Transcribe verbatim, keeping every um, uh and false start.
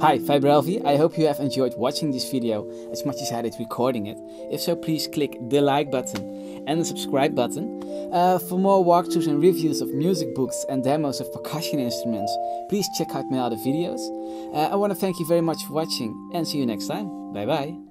Hi, Vibralph, I hope you have enjoyed watching this video as much as I did recording it. If so, please click the like button and the subscribe button. Uh, for more walkthroughs and reviews of music books and demos of percussion instruments, please check out my other videos. Uh, I want to thank you very much for watching and see you next time. Bye bye.